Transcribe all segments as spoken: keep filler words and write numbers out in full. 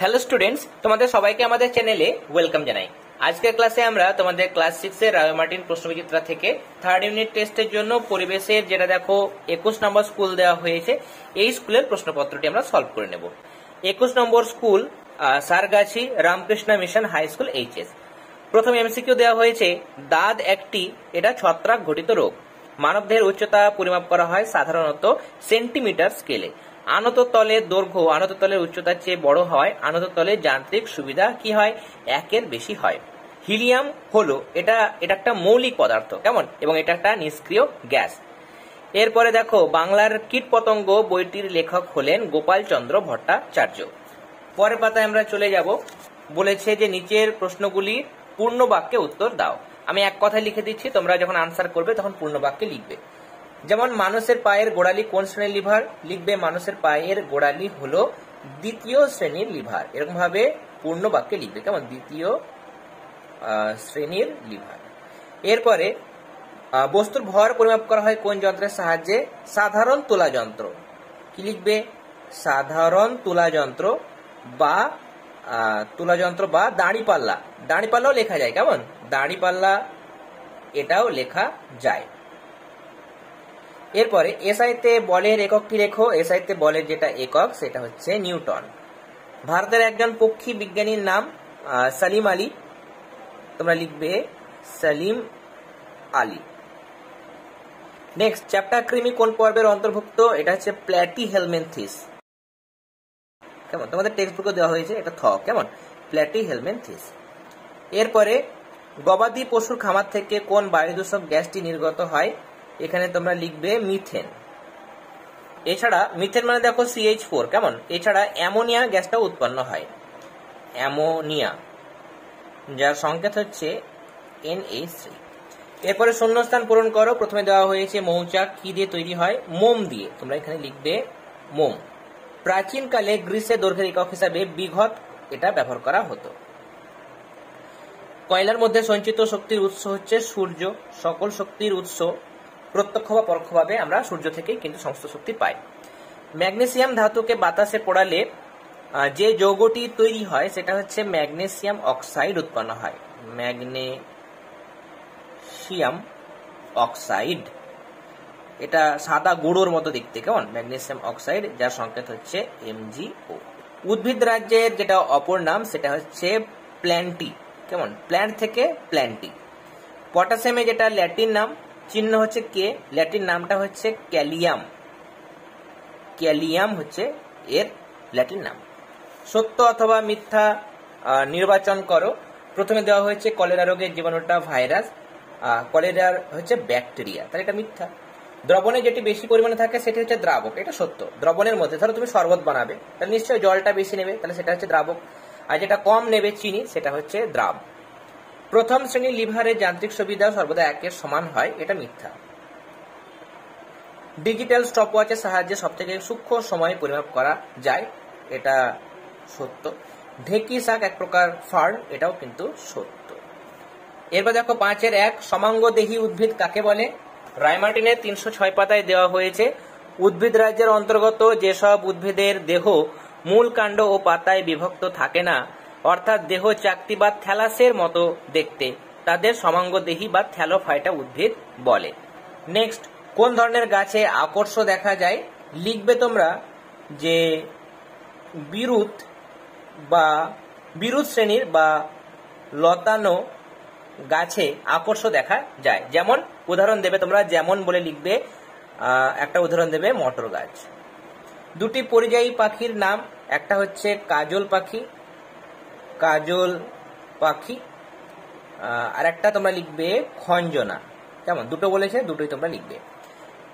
Hello students, तुम्हारे सबाई के हमारे चैनले वेलकम जानाई। आज के क्लासे आमरा तुम्हारे क्लास सिक्स एर राय मार्टिन प्रश्नचित्र थेके थर्ड यूनिट टेस्टेर जोन्नो परिवेशेर जेटा देखो इक्कीस नम्बर स्कूल देওয়া হয়েছে এই স্কুলের প্রশ্নপত্রটি আমরা সলভ করে নেব। इक्कीस नम्बर school Sargachhi Ramakrishna mission high school HS. প্রথম এমসিকিউ দেওয়া হয়েছে দাদ একটি এটা ছত্রাক ঘটিত রোগ। মানবদেহের উচ্চতা পরিমাপ করা হয় সাধারণত সেন্টিমিটার স্কেলে। आनत तले दैर्घ्य आनत तले उच्चता चेये बड़ हय आनत तले यांत्रिक सुविधा कि हय एकेर बेशी हय। हिलियम हलो एटा एटा एकटा मौलिक पदार्थ केमन एबं एटा एकटा निष्क्रिय गैस। एरपरे देखो बांगलार कीटपतंग बोईटिर लेखक हलेन गोपाल चंद्र भट्टाचार्य। परेर पाताय़ आमरा चले जाब। बोलेछे जे नीचेर प्रश्नगुली पूर्ण वाक्ये उत्तर दाओ। आमि एक कथाय लिखे दिच्छि, तोमरा जखन आन्सार करबे तखन पूर्ण वाक्ये लिखबे। যেমন মানুষের পায়ের গোড়ালি কোন শ্রেণীর লিভার, লিখবে মানুষের পায়ের গোড়ালি হলো দ্বিতীয় শ্রেণীর লিভার। এরকম ভাবে পূর্ণ বাক্যে লিখবে কেমন দ্বিতীয় শ্রেণীর লিভার। এরপরে বস্তুর ভর পরিমাপ করা হয় কোন যন্ত্রের সাহায্যে, সাধারণ তুলা যন্ত্র। কি লিখবে সাধারণ তুলা যন্ত্র বা তুলা যন্ত্র বা দাঁড়িপাল্লা। দাঁড়িপাল্লাও লেখা যায় কেমন দাঁড়িপাল্লা, এটাও লেখা যায়। এরপরে এসআইতে বলের এককটি লেখো। এসআইতে বলের যেটা একক সেটা হচ্ছে নিউটন। ভারতের একজন পক্ষী বিজ্ঞানীর নাম সালিম আলী। তোমরা লিখবে সালিম আলী। নেক্সট চ্যাপ্টার কৃমি কোন পর্বের অন্তর্ভুক্ত, এটা হচ্ছে প্ল্যাটিহেলমিনথেস। কেমন তোমাদের টেক্সট বুকে দেওয়া হয়েছে এটা খ কেমন প্ল্যাটিহেলমিনথেস। এরপরে গবাদি পশুর খামার থেকে কোন বায়ুদূষক গ্যাসটি নির্গত হয়, এখানে তোমরা লিখবে মিথেন। এছাড়া মিথেন মানে দেখো সি এইচ ফোর কেমন। এছাড়া অ্যামোনিয়া গ্যাসটা উৎপন্ন হয় অ্যামোনিয়া, যার সংকেত হচ্ছে এন এইচ থ্রি। এরপরে শূন্যস্থান পূরণ করো। প্রথমে দেওয়া হয়েছে মৌচাক কি দিয়ে তৈরি হয়, মোম দিয়ে। তোমরা এখানে লিখবে মোম। প্রাচীনকালে গ্রিসে দৈর্ঘ্যের একক হিসাবে বিঘত এটা ব্যবহার করা হতো। কয়লার মধ্যে সঞ্চিত শক্তির উৎস হচ্ছে সূর্য। সকল শক্তির উৎস প্রত্যক্ষ বা পরোক্ষভাবে আমরা সূর্য থেকে কিন্তু সমস্ত শক্তি পাই। ম্যাগনেসিয়াম ধাতুকে বাতাসে পোড়ালে যে যৌগটি তৈরি হয় সেটা হচ্ছে ম্যাগনেসিয়াম অক্সাইড উৎপন্ন হয় ম্যাগনেসিয়াম অক্সাইড। এটা সাদা গুঁড়োর মতো দেখতে কেমন ম্যাগনেসিয়াম অক্সাইড, যার সংকেত হচ্ছে এম জি ও। উদ্ভিদ রাজ্যের যেটা অপর নাম সেটা হচ্ছে প্ল্যান্টি কেমন প্ল্যান্ট থেকে প্ল্যান্টি। পটাশিয়ামে যেটা ল্যাটিন নাম চিহ্ন হচ্ছে কে, ল্যাটিন নামটা হচ্ছে ক্যালিয়াম। ক্যালিয়াম হচ্ছে এর ল্যাটিন নাম। সত্য অথবা মিথ্যা নির্বাচন করো। প্রথমে দেওয়া হয়েছে কলেরা রোগের জীবাণুটা ভাইরাস, কলেরার হচ্ছে ব্যাকটেরিয়া, তাহলে এটা মিথ্যা। দ্রবণে যেটি বেশি পরিমাণে থাকে সেটি হচ্ছে দ্রাবক, এটা সত্য। দ্রবণের মধ্যে ধরো তুমি শরবত বানাবে, তাহলে নিশ্চয়ই জলটা বেশি নেবে, তাহলে সেটা হচ্ছে দ্রাবক। আর যেটা কম নেবে চিনি সেটা হচ্ছে দ্রাব। প্রথম শ্রেণীর লিভারের যান্ত্রিক সুবিধা সর্বদা একের সমান হয়, এটা মিথ্যা। ডিজিটাল স্টপওয়াচের সাহায্যে সবথেকে সূক্ষ্ম সময় পরিমাপ করা যায়, এটা সত্য। ঢেকি শাক এক প্রকার ফার্ন, এটাও কিন্তু সত্য। এরপর দেখো পাঁচের এক সমাঙ্গদেহী উদ্ভিদ কাকে বলে। রায়মার্টিনের তিনশো ছয় পাতায় দেওয়া হয়েছে উদ্ভিদ রাজ্যের অন্তর্গত যেসব উদ্ভিদের দেহ মূল কাণ্ড ও পাতায় বিভক্ত থাকে না, অর্থাৎ দেহ চাকতি বা থ্যালাসের মতো দেখতে, তাদের সমাঙ্গদেহী বা থ্যালোফাইটা উদ্ভিদ বলে। নেক্সট কোন ধরনের গাছে আকর্ষ দেখা যায়, লিখবে তোমরা যে বিরুৎ বা বিরুৎ শ্রেণীর বা লতানো গাছে আকর্ষ দেখা যায়। যেমন উদাহরণ দেবে তোমরা যেমন বলে লিখবে, একটা উদাহরণ দেবে মটর গাছ। দুটি পরিযায়ী পাখির নাম, একটা হচ্ছে কাজল পাখি কাজল পাখি আর একটা তোমরা লিখবে খঞ্জনা কেমন। দুটো বলেছে, দুটোই তোমরা লিখবে।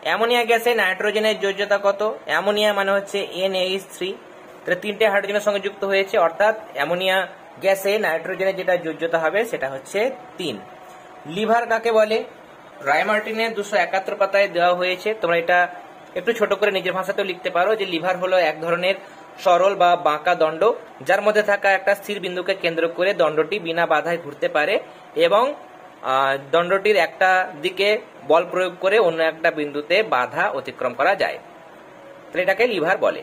অ্যামোনিয়া গ্যাসে নাইট্রোজেনের যোজ্যতা কত, অ্যামোনিয়া মানে হচ্ছে এন এইচ থ্রি, তাহলে তিনটে হাইড্রোজেনের সঙ্গে যুক্ত হয়েছে, অর্থাৎ অ্যামোনিয়া গ্যাসে নাইট্রোজেনের যেটা যোজ্যতা হবে সেটা হচ্ছে তিন। লিভার কাকে বলে রায়মার্টিনের দুশো একাত্তর পাতায় দেওয়া হয়েছে। তোমরা এটা একটু ছোট করে নিজের ভাষাতেও লিখতে পারো যে লিভার হলো এক ধরনের সরল বা বাঁকা দণ্ড, যার মধ্যে থাকা একটা স্থির বিন্দুকে কেন্দ্র করে দণ্ডটি বিনা বাধায় ঘুরতে পারে এবং দণ্ডটির একটা দিকে বল প্রয়োগ করে অন্য একটা বিন্দুতে বাধা অতিক্রম করা যায়, তাহলে এটাকে লিভার বলে।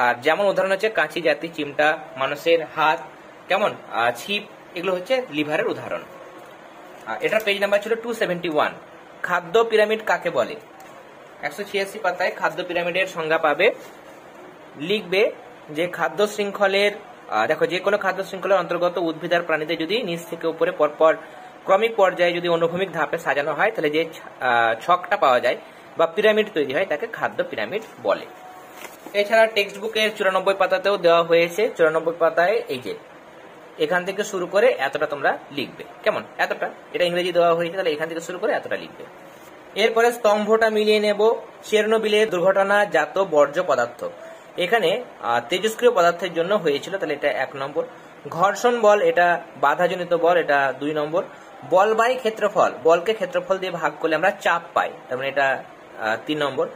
আর যেমন উদাহরণ হচ্ছে কাঁচি জাতি, চিমটা, মানুষের হাত, কেমন ছিপ, এগুলো হচ্ছে লিভারের উদাহরণ। এটা পেজ নাম্বার ছিল দুশো সাতাশি। খাদ্য পিরামিড কাকে বলে? একশো ছিয়াশি পাতায় খাদ্য পিরামিডের সংজ্ঞা পাবে। লিখবে যে খাদ্য শৃঙ্খলের, দেখো যে কোনো খাদ্য শৃঙ্খলের অন্তর্গত উদ্ভিদ আর প্রাণীদের যদি নিচ থেকে উপরে পরপর ক্রমিক পর্যায়ে যদি অনুভূমিক ধাপে সাজানো হয় তাহলে যে ছকটা পাওয়া যায় বা পিরামিড তৈরি হয় তাকে খাদ্য পিরামিড বলে। এছাড়া টেক্সট বুকের চুরানব্বই পাতাতেও দেওয়া হয়েছে। চুরানব্বই পাতায় এই যে এখান থেকে শুরু করে এতটা তোমরা লিখবে, কেমন এতটা, এটা ইংরেজি দেওয়া হয়েছে, তাহলে এখান থেকে শুরু করে এতটা লিখবে। এরপরে স্তম্ভটা মিলিয়ে নেব। চেরনোবিলের দুর্ঘটনা জাত বর্জ্য পদার্থ, এখানে তেজস্ক্রিয় পদার্থের জন্য হয়েছিল, তাহলে এটা এক নম্বর। ঘর্ষণ বল, এটা বাধাজনিত বল, এটা দুই নম্বর। বল বাই ক্ষেত্রফল, বলকে ক্ষেত্রফল দিয়ে ভাগ করলে আমরা চাপ পাই, তার মানে এটা তিন নম্বর।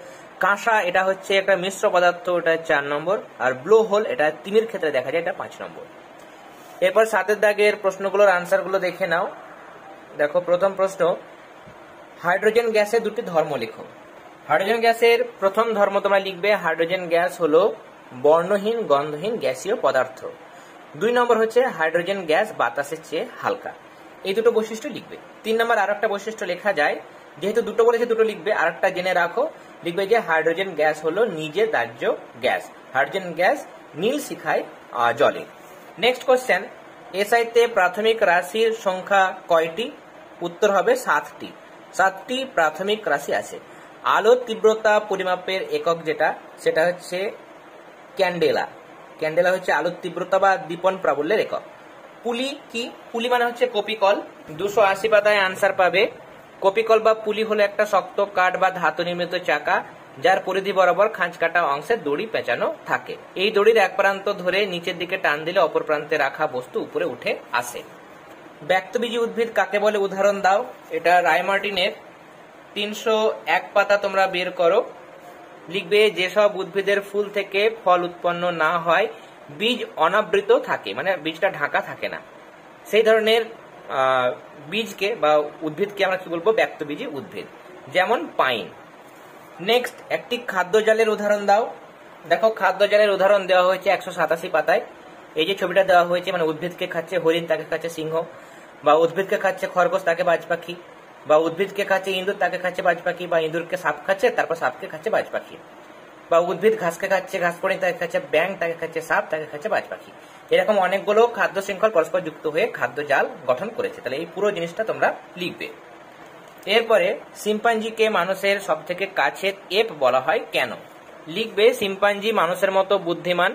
কাঁসা, এটা হচ্ছে একটা মিশ্র পদার্থ, এটা চার নম্বর। আর ব্লো হোল, এটা তিমির ক্ষেত্রে দেখা যায়, এটা পাঁচ নম্বর। এরপর সাতের দাগের প্রশ্নগুলোর আনসার গুলো দেখে নাও। দেখো প্রথম প্রশ্ন, হাইড্রোজেন গ্যাসের দুটি ধর্ম লেখো। হাইড্রোজেন গ্যাসের প্রথম ধর্ম তোমরা লিখবে, হাইড্রোজেন গ্যাস হলো বর্ণহীন গন্ধহীন গ্যাসীয় পদার্থ। দুই নম্বর হচ্ছে হাইড্রোজেন গ্যাস বাতাসের চেয়ে হালকা, এই দুটো বৈশিষ্ট্য লিখবে। তিন নম্বর আর একটা বৈশিষ্ট্য লেখা যায়, যেহেতু দুটো বলেছে দুটো লিখবে, আর একটা জেনে রাখো, লিখবে যে হাইড্রোজেন গ্যাস হলো নিজে দাহ্য গ্যাস, হাইড্রোজেন গ্যাস নীল শিখায় জলে। নেক্সট কোশ্চেন, এসআইতে প্রাথমিক রাশির সংখ্যা কয়টি? উত্তর হবে সাতটি। সাতটি প্রাথমিক রাশি আছে। আলোর তীব্রতা পরিমাপের একক যেটা, সেটা হচ্ছে ক্যান্ডেলা। ক্যান্ডেলা হচ্ছে আলোর তীব্রতা বা দীপন প্রাবল্যের একক। পুলি কি? পুলি মানে হচ্ছে কপিকল। দুশো আশি পাতায় আনসার পাবে। কপিকল বা পুলি হলো একটা শক্ত কাঠ বা ধাতু নির্মিত চাকা যার পরিধি বরাবর খাঁজ কাটা অংশে দড়ি পেঁচানো থাকে। এই দড়ির এক প্রান্ত ধরে নিচের দিকে টান দিলে অপর প্রান্তে রাখা বস্তু উপরে উঠে আসে। ব্যক্তবীজী উদ্ভিদ কাকে বলে উদাহরণ দাও। এটা রায় মার্টিনের তিনশো এক পাতা তোমরা বের করো। লিখবে যেসব উদ্ভিদের ফুল থেকে ফল উৎপন্ন না হয়, বীজ অনাবৃত থাকে, মানে বীজটা ঢাকা থাকে না, সেই ধরনের বীজকে বা উদ্ভিদকে আমরা কি বলবো? ব্যক্তবীজী উদ্ভিদ, যেমন পাইন। নেক্সট, একটি খাদ্য জালের উদাহরণ দাও। দেখো খাদ্য জালের উদাহরণ দেওয়া হয়েছে একশো সাতাশি পাতায়। এই যে ছবিটা দেওয়া হয়েছে, মানে উদ্ভিদকে খাচ্ছে হরিণ, তাকে খাচ্ছে সিংহ, বা উদ্ভিদকে খাচ্ছে খরগোশ, তাকে বাজ পাখি, বা উদ্ভিদকে খাচ্ছে ইঁদুর, তাকে খাচ্ছে বাজ পাখি, বা ইঁদুরকে সাপ খাচ্ছে, তারপর সাপকে খাচ্ছে বাজ পাখি, বা উদ্ভিদ ঘাসকে খাচ্ছে ঘাসফড়িং, তাকে খাচ্ছে ব্যাঙ, তাকে খাচ্ছে সাপ, তাকে খাচ্ছে বাজ পাখি। এরকম অনেকগুলো খাদ্য শৃঙ্খল পরস্পর যুক্ত হয়ে খাদ্য জাল গঠন করেছে। তাহলে এই পুরো জিনিসটা তোমরা লিখবে। এরপরে শিম্পাঞ্জিকে মানুষের সব থেকে কাছের এপ বলা হয় কেন? লিখবে শিম্পাঞ্জি মানুষের মতো বুদ্ধিমান।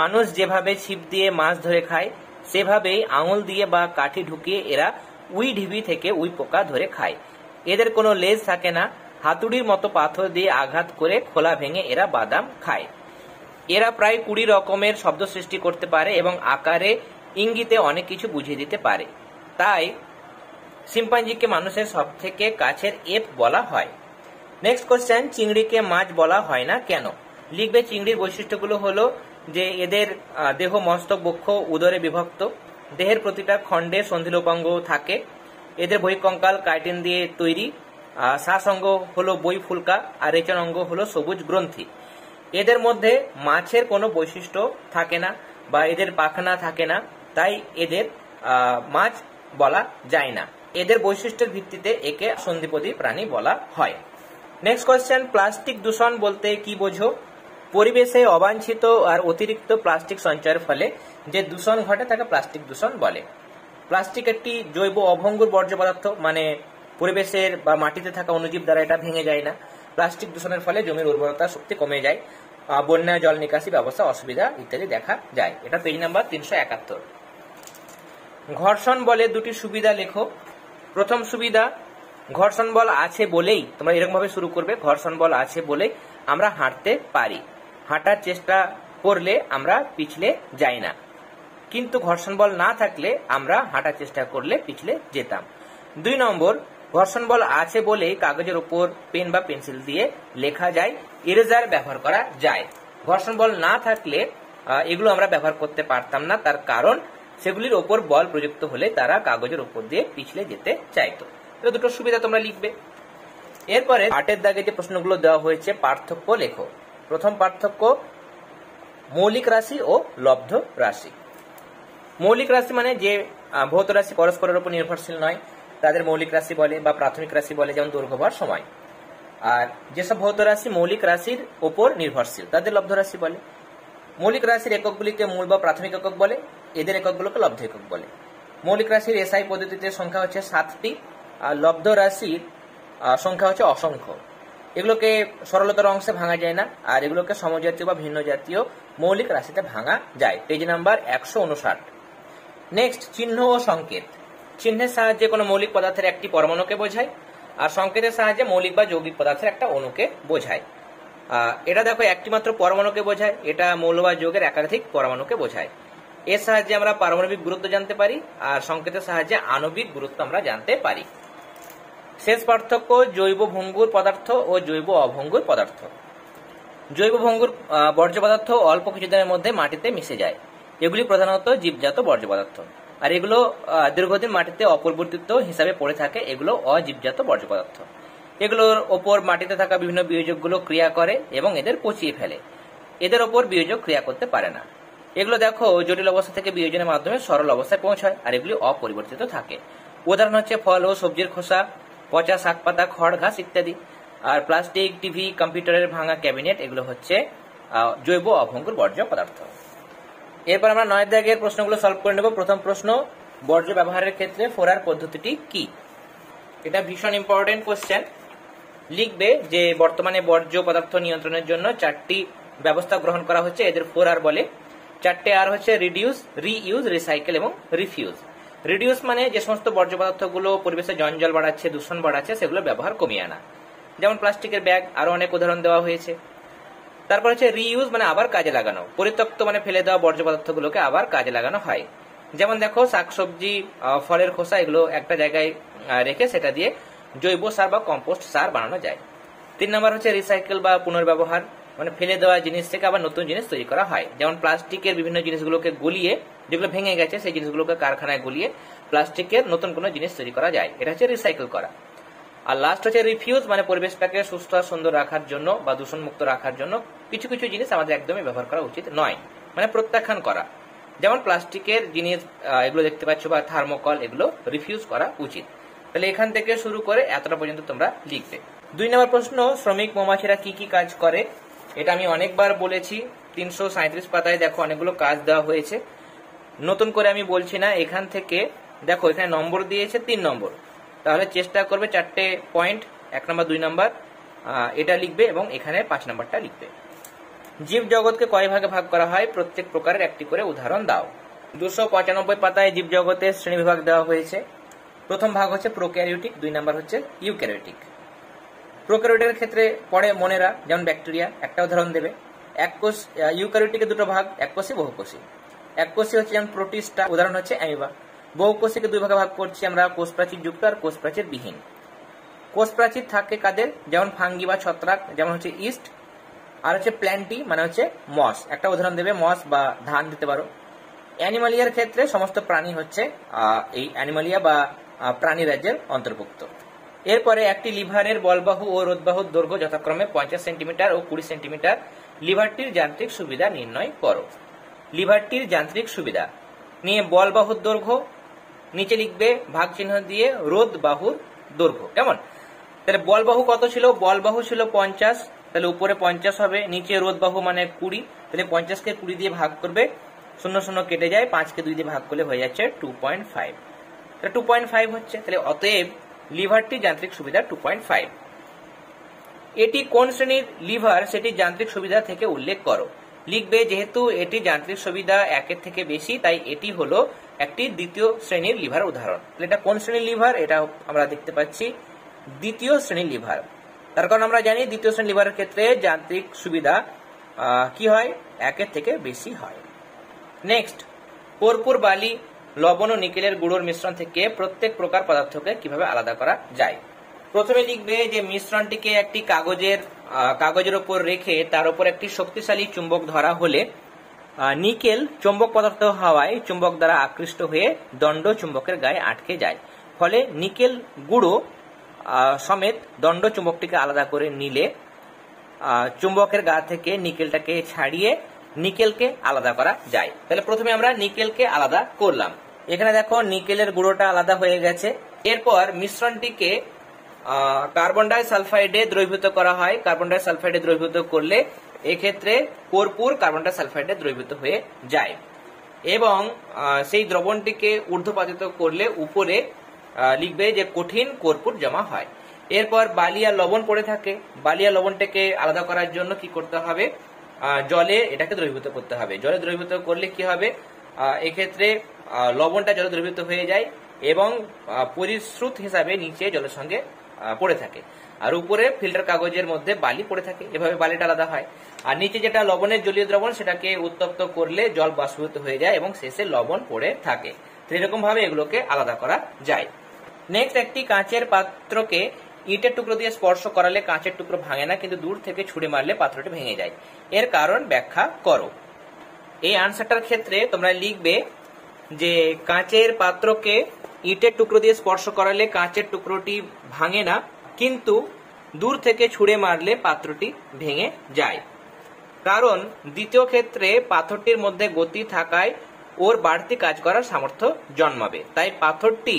মানুষ যেভাবে ছিপ দিয়ে মাছ ধরে খায় সেভাবেই আঙুল দিয়ে বা কাঠি ঢুকিয়ে এরা উই ঢিবি থেকে উই পোকা ধরে খায়। এদের কোনো লেজ থাকে না। হাতুড়ির মতো পাথর দিয়ে আঘাত করে খোলা ভেঙে এরা বাদাম খায়। এরা প্রায় কুড়ি রকমের শব্দ সৃষ্টি করতে পারে এবং আকারে ইঙ্গিতে অনেক কিছু বুঝিয়ে দিতে পারে। তাই শিম্পাঞ্জিকে মানুষের সব থেকে কাছের এপ বলা হয়। নেক্সট কোশ্চেন, চিংড়িকে মাছ বলা হয় না কেন? লিখবে চিংড়ির বৈশিষ্ট্যগুলো হলো যে এদের দেহ মস্তক বক্ষ উদরে বিভক্ত, দেহের প্রতিটা খণ্ডে সন্ধিলোপাঙ্গ থাকে, এদের বহিঃকঙ্কাল কাইটিন দিয়ে তৈরি, শ্বাসঙ্গ হলো বই ফুলকা, আর রেচন অঙ্গ হলো সবুজ গ্রন্থি। এদের মধ্যে মাছের কোনো বৈশিষ্ট্য থাকে না বা এদের পাখনা থাকে না, তাই এদের মাছ বলা যায় না। এদের বৈশিষ্ট্যের ভিত্তিতে একে সন্ধিপদী প্রাণী বলা হয়। নেক্সট কোয়েশ্চেন, প্লাস্টিক দূষণ বলতে কি বোঝো? পরিবেশে অবাঞ্ছিত আর অতিরিক্ত প্লাস্টিক সঞ্চয়ের ফলে যে দূষণ ঘটে তাকে প্লাস্টিক দূষণ বলে। প্লাস্টিক একটি জৈব অভঙ্গুর বর্জ্য পদার্থ, মানে পরিবেশের বা মাটিতে থাকা অনুজীব দ্বারা এটা ভেঙে যায় না। প্লাস্টিক দূষণের ফলে জমির উর্বরতা শক্তি কমে যায়, বন্যা, জল নিকাশি ব্যবস্থা অসুবিধা ইত্যাদি দেখা যায়। এটা পেজ নাম্বার তিনশো একাত্তর। ঘর্ষণ বলে দুটি সুবিধা লেখো। প্রথম সুবিধা, ঘর্ষণ বল আছে বলেই, তোমরা এরকম ভাবে শুরু করবে, ঘর্ষণ বল আছে বলেই আমরা হাঁটতে পারি, হাঁটার চেষ্টা করলে আমরা পিছলে যাই না, কিন্তু ঘর্ষণ বল না থাকলে আমরা হাঁটার চেষ্টা করলে পিছলে যেতাম। দুই নম্বর, ঘর্ষণ বল আছে বলেই কাগজের উপর পেন বা পেন্সিল দিয়ে লেখা যায়, ইরেজার ব্যবহার করা যায়। ঘর্ষণ বল না থাকলে এগুলো আমরা ব্যবহার করতে পারতাম না, তার কারণ সেগুলির ওপর বল প্রযুক্ত হলে তারা কাগজের উপর দিয়ে পিছলে যেতে চাইতো। তো দুটো সুবিধা তোমরা লিখবে। এরপরে আটের দাগে যে প্রশ্নগুলো দেওয়া হয়েছে পার্থক্য লেখো। প্রথম পার্থক্য, মৌলিক রাশি ও লব্ধ রাশি। মৌলিক রাশি মানে যে ভৌত রাশি পরস্পরের উপর নির্ভরশীল নয় তাদের মৌলিক রাশি বলে বা প্রাথমিক রাশি বলে, যেমন দৈর্ঘ্য ভর সময়। আর যেসব ভৌত রাশি মৌলিক রাশির উপর নির্ভরশীল তাদের লব্ধ রাশি বলে। মৌলিক রাশির এককগুলিকে মূল বা প্রাথমিক একক বলে, এদের এককগুলোকে লব্ধ একক বলে। মৌলিক রাশির এসআই পদ্ধতিতে সংখ্যা হচ্ছে সাতটি, আর লব্ধ রাশির সংখ্যা হচ্ছে অসংখ্য। এগুলোকে সরলতর অংশে ভাঙা যায় না, আর এগুলোকে সমজাতীয় বা ভিন্ন জাতীয় মৌলিক রাশিতে ভাঙা যায়। পেজ নাম্বার একশো উনষাট। নেক্সট, চিহ্ন ও সংকেত। চিহ্নের সাহায্যে কোনো মৌলিক পদার্থের একটি পরমাণুকে বোঝায়, আর সংকেতের সাহায্যে মৌলিক বা যৌগিক পদার্থের একটা অণুকে বোঝায়। এটা দেখো একটি মাত্র পরমাণুকে বোঝায়, এটা মৌল বা যৌগের একাধিক পরমাণুকে বোঝায়। এর সাহায্যে আমরা পারমাণবিক গুরুত্ব জানতে পারি, আর সংকেতের সাহায্যে আণবিক গুরুত্ব আমরা জানতে পারি। শেষ পার্থক্য জৈব ভঙ্গুর পদার্থ ও জৈব অভঙ্গুর পদার্থ। জৈব ভঙ্গুর বর্জ্য পদার্থ অল্প কিছুদিনের মধ্যে মাটিতে মিশে যায়। এগুলি প্রধানত জীবজাত বর্জ্য পদার্থ, আর এগুলো দীর্ঘদিন মাটিতে অপরিবর্তিত হিসাবে পড়ে থাকে। এগুলো অজীবজাত বর্জ্য পদার্থ। এগুলোর ওপর মাটিতে থাকা বিভিন্ন বিয়োজকগুলো ক্রিয়া করে এবং এদের পচিয়ে ফেলে। এদের ওপর বিয়োজক ক্রিয়া করতে পারে না। এগুলো দেখো জটিল অবস্থা থেকে বিয়োজনের মাধ্যমে সরল অবস্থায় পৌঁছায়, আর এগুলি অপরিবর্তিত থাকে। উদাহরণ হচ্ছে ফল ও সবজির খোসা, পচা শাক পাতা, খড় ঘাস ইত্যাদি। আর প্লাস্টিক, টিভি, কম্পিউটারের ভাঙা ক্যাবিনেট, এগুলো হচ্ছে জৈব অভঙ্গুর বর্জ্য পদার্থ। এরপর আমরা নয় দাগের প্রশ্নগুলো সলভ করে নেব। প্রথম প্রশ্ন, বর্জ্য ব্যবহারের ক্ষেত্রে ফোরার পদ্ধতিটি কি? এটা ভীষণ ইম্পর্টেন্ট কোশ্চেন। লিখবে যে বর্তমানে বর্জ্য পদার্থ নিয়ন্ত্রণের জন্য চারটি ব্যবস্থা গ্রহণ করা হচ্ছে, এদের ফোরার বলে। চারটে আর হচ্ছে রিডিউস, রিইউজ, রিসাইকেল এবং রিফিউজ। রিডিউস মানে যে সমস্ত বর্জ্য পদার্থগুলো পরিবেশে জঞ্জাল বাড়াচ্ছে, দূষণ বাড়াচ্ছে, সেগুলো ব্যবহার কমিয়ে আনা, যেমন প্লাস্টিকের ব্যাগ, আরো অনেক উদাহরণ দেওয়া হয়েছে। তারপর হচ্ছে রিইউজ মানে আবার কাজে লাগানো, পরিত্যক্ত মানে ফেলে দেওয়া বর্জ্য পদার্থগুলোকে আবার কাজে লাগানো হয়। যেমন দেখো শাকসবজি, ফলের খোসা, এগুলো একটা জায়গায় রেখে সেটা দিয়ে জৈব সার বা কম্পোস্ট সার বানানো যায়। তিন নম্বর হচ্ছে রিসাইকেল বা পুনর্ব্যবহার, মানে ফেলে দেওয়া জিনিস থেকে আবার নতুন জিনিস তৈরি করা হয়। যেমন প্লাস্টিকের বিভিন্ন জিনিসগুলোকে গলিয়ে, যেগুলো ভেঙে গেছে সেই জিনিসগুলোকে কারখানায় গলিয়ে প্লাস্টিকের নতুন কোনো জিনিস তৈরি করা যায়, এটা হচ্ছে রিসাইকেল করা। আর লাস্ট হচ্ছে রিফিউজ, মানে পরিবেশটাকে সুস্থ আর সুন্দর রাখার জন্য বা দূষণমুক্ত রাখার জন্য কিছু কিছু জিনিস আমাদের একদমই ব্যবহার করা উচিত নয়, মানে প্রত্যাখ্যান করা। যেমন প্লাস্টিকের জিনিস এগুলো দেখতে পাচ্ছ, বা থার্মোকল, এগুলো রিফিউজ করা উচিত। তাহলে এখান থেকে শুরু করে এতটা পর্যন্ত তোমরা লিখবে। দুই নম্বর প্রশ্ন, শ্রমিক মৌমাছিরা কি কি কাজ করে? এটা আমি অনেকবার বলেছি, তিনশো সাঁত্রিশ পাতায় দেখো অনেকগুলো কাজ দেওয়া হয়েছে, নতুন করে আমি বলছি না। এখান থেকে দেখো এখানে নম্বর দিয়েছে তিন নম্বর, তাহলে চেষ্টা করবে চারটে পয়েন্ট, এক নম্বর দুই নম্বর এটা লিখবে এবং এখানে পাঁচ নম্বরটা লিখবে। জীব জগৎকে কয় ভাগে ভাগ করা হয়? প্রত্যেক প্রকারের একটি করে উদাহরণ দাও। দুশো পঁচানব্বই পাতায় জীব জগতের শ্রেণীবিভাগ দেওয়া হয়েছে। প্রথম ভাগ হচ্ছে প্রোক্যারিওটিক, দুই নম্বর হচ্ছে ইউক্যারিওটিক। প্রোক্যারিওটিকের ক্ষেত্রে পড়ে মনেরা, যেমন ব্যাকটেরিয়া, একটা উদাহরণ দেবে। এককোষ ইউক্যারিওটিকে দুটো ভাগ, এককোষী বহুকোষী। এককোষী হচ্ছে যেমন প্রোটিস্টা, উদাহরণ হচ্ছে অ্যামিবা। বহুকোষীকে দুই ভাগে ভাগ করছি আমরা, কোষ প্রাচীর যুক্ত আর কোষ প্রাচীর বিহীন। কোষ প্রাচীর থাকে কাদের? যেমন ফাঙ্গি বা ছত্রাক, যেমন হচ্ছে ইস্ট। আর হচ্ছে প্ল্যান্টি মানে হচ্ছে মস, একটা উদাহরণ দেবে, মস বা ধান দিতে পারো। অ্যানিমালিয়ার ক্ষেত্রে সমস্ত প্রাণী হচ্ছে এই অ্যানিমালিয়া বা প্রাণী রাজ্যের অন্তর্ভুক্ত। এরপরে একটি লিভারের বলবাহু ও রোধবাহুর দৈর্ঘ্য যথাক্রমে পঞ্চাশ সেন্টিমিটার ও কুড়ি সেন্টিমিটার। লিভারটির যান্ত্রিক সুবিধা নির্ণয় করো। লিভারটির যান্ত্রিক সুবিধা নিয়ে বলবাহুর দৈর্ঘ্য নিচে লিখবে, ভাগ চিহ্ন দিয়ে রোধ বাহুর দৈর্ঘ্য। কেমন? তাহলে বলবাহু কত ছিল? বলবাহু ছিল পঞ্চাশ, তাহলে উপরে পঞ্চাশ হবে, নিচে রোধ বাহু মানে কুড়ি, তাহলে পঞ্চাশ কে কুড়ি দিয়ে ভাগ করবে, শূন্য শূন্য কেটে যায়, পাঁচ কে দুই দিয়ে ভাগ করলে হয়ে যাচ্ছে টু পয়েন্ট ফাইভ। তাহলে টু পয়েন্ট ফাইভ হচ্ছে, তাহলে অতএব লিভারটি যান্ত্রিক সুবিধা টু পয়েন্ট ফাইভ। এটি কোন শ্রেণীর লিভার সেটি যান্ত্রিক সুবিধা থেকে উল্লেখ করো। লিখবে যেহেতু এটি যান্ত্রিক সুবিধা একের থেকে বেশি, তাই এটি হলো একটি দ্বিতীয় শ্রেণীর লিভার উদাহরণ। এটা কোন শ্রেণীর লিভার? এটা আমরা দেখতে পাচ্ছি দ্বিতীয় শ্রেণীর লিভার। তার কারণ আমরা জানি দ্বিতীয় শ্রেণীর লিভারের ক্ষেত্রে যান্ত্রিক সুবিধা কি হয়? একের থেকে বেশি হয়। নেক্সট, কর্পূর, বালি, লবণ ও নিকেলের গুঁড়োর মিশ্রণ থেকে প্রত্যেক প্রকার পদার্থকে কিভাবে আলাদা করা যায়? প্রথমে লিখবে যে মিশ্রণটিকে একটি কাগজের কাগজের উপর রেখে তার উপর একটি শক্তিশালী চুম্বক ধরা হলে নিকেল চুম্বক পদার্থ হওয়ায় চুম্বক দ্বারা আকৃষ্ট হয়ে দণ্ড চুম্বকের গায়ে আটকে যায়। ফলে নিকেল গুঁড়ো সমেত দণ্ড চুম্বকটিকে আলাদা করে নিলে চুম্বকের গা থেকে নিকেলটাকে ছাড়িয়ে निकेल के आलादा करा जाए। তাহলে প্রথমে আমরা নিকেল के আলাদা করলাম। এখানে দেখো নিকেলের গুঁড়োটা আলাদা হয়ে গেছে। এরপর মিশ্রণটিকে कार्बन डाइसाल्फाइडे द्रवीभूत করা হয়। कार्बन डाइसाल्फाइडे द्रवीभूत করলে এই ক্ষেত্রে কর্পূর कार्बन डाइसाल्फाइडे द्रवीभूत হয়ে যায় এবং সেই দ্রবণটিকে ঊর্ধ্বপাতিত করলে উপরে লিখবে যে কঠিন কর্পূর জমা হয়। এরপর বালি আর লবণ পড়ে থাকে। বালি আর লবণটাকে আলাদা করার জন্য কি করতে হবে? জলে এটাকে দ্রবীভূত করতে হবে। জলে দ্রবীভূত করলে কি হবে? এই ক্ষেত্রে লবণটা জলে দ্রবীভূত হয়ে যায় এবং পরিস্রুত হিসাবে নিচে জলের সঙ্গে পড়ে থাকে আর উপরে ফিল্টার কাগজের মধ্যে বালি পড়ে থাকে। এভাবে বালিটা আলাদা হয়। আর নিচে যেটা লবণের জলীয় দ্রবণ সেটাকে উত্তপ্ত করলে জল বাষ্পীভূত হয়ে যায় এবং শেষে লবণ পড়ে থাকে। তো এরকম ভাবে এগুলোকে আলাদা করা যায়। নেক্সট, একটি কাঁচের পাত্রকে ইটের টুকরো দিয়ে স্পর্শ করালে কাঁচের টুকরো ভাঙে না, কিন্তু দূর থেকে ছুড়ে মারলে পাত্রটি ভেঙে যায়। এর কারণ ব্যাখ্যা করো। এই আনসারটার ক্ষেত্রে তোমরা লিখবে যে কাঁচের পাত্রকে ইটের টুকরো দিয়ে স্পর্শ করালে কাঁচের টুকরোটি ভাঙে না, কিন্তু দূর থেকে ছুড়ে মারলে পাত্রটি ভেঙে যায়। কারণ দ্বিতীয় ক্ষেত্রে পাথরটির মধ্যে গতি থাকায় ওর বাড়তি কাজ করার সামর্থ্য জন্মাবে, তাই পাথরটি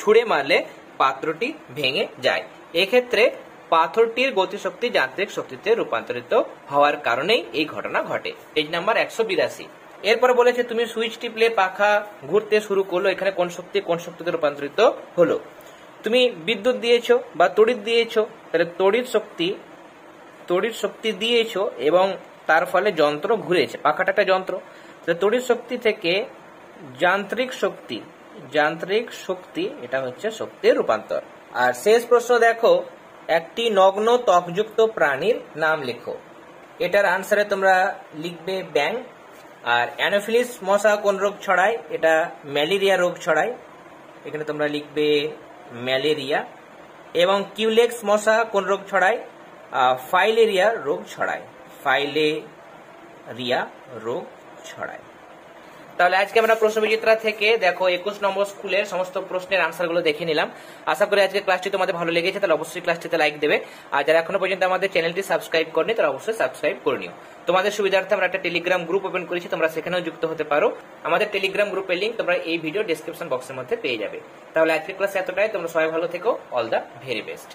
ছুড়ে মারলে পাত্রটি ভেঙে যায়। এক্ষেত্রে পাথরটির গতিশক্তি যান্ত্রিক শক্তিতে রূপান্তরিত হওয়ার কারণেই এই ঘটনা ঘটে। পেজ নাম্বার একশো বিরাশি। এরপর বলেছে তুমি সুইচ টিপলে পাখা ঘুরতে শুরু করলো, এখানে কোন শক্তি কোন শক্তিতে রূপান্তরিত হলো? তুমি বিদ্যুৎ দিয়েছো বা তড়িৎ দিয়েছো, তাহলে তড়িৎ শক্তি তড়িৎ শক্তি দিয়েছো এবং তার ফলে যন্ত্র ঘুরেছে। পাখাটা একটা যন্ত্র, তাহলে তড়িৎ শক্তি থেকে যান্ত্রিক শক্তি যান্ত্রিক শক্তি এটা হচ্ছে শক্তির রূপান্তর। আর শেষ প্রশ্ন দেখো, একটি নগ্ন ত্বকযুক্ত প্রাণীর নাম লেখো। এটার আনসারে তোমরা লিখবে ব্যাং। আর অ্যানোফিলিস মশা কোন রোগ ছড়ায়? এটা ম্যালেরিয়া রোগ ছড়ায়, এখানে তোমরা লিখবে ম্যালেরিয়া। এবং কিউলেক্স মশা কোন রোগ ছড়ায়? ফাইলেরিয়া রোগ ছড়ায় ফাইলেরিয়া রোগ ছড়ায়। তাহলে আজকে আমরা প্রশ্ন বিচিত্রা থেকে দেখো একুশ নম্বর স্কুলের সমস্ত প্রশ্নের আনসার গুলো দেখে নিলাম। আশা করি আজকে ক্লাসটি তোমাদের ভালো লেগেছে। তাহলে অবশ্যই ক্লাসটিতে লাইক দেবে। আর যারা এখনো পর্যন্ত আমাদের চ্যানেলটি সাবস্ক্রাইব করনি তারা অবশ্যই সাবস্ক্রাইব করে নিও। তোমাদের সুবিধার্থে আমরা একটা টেলিগ্রাম গ্রুপ ওপেন করেছি, তোমরা সেখানেও যুক্ত হতে পারো। আমাদের টেলিগ্রাম গ্রুপের লিঙ্ক তোমরা এই ভিডিও ডেসক্রিপশন বক্সের মধ্যে পেয়ে যাবে। তাহলে আজকের ক্লাস এতটাই। তোমরা সবাই ভালো থেকো। All the very best.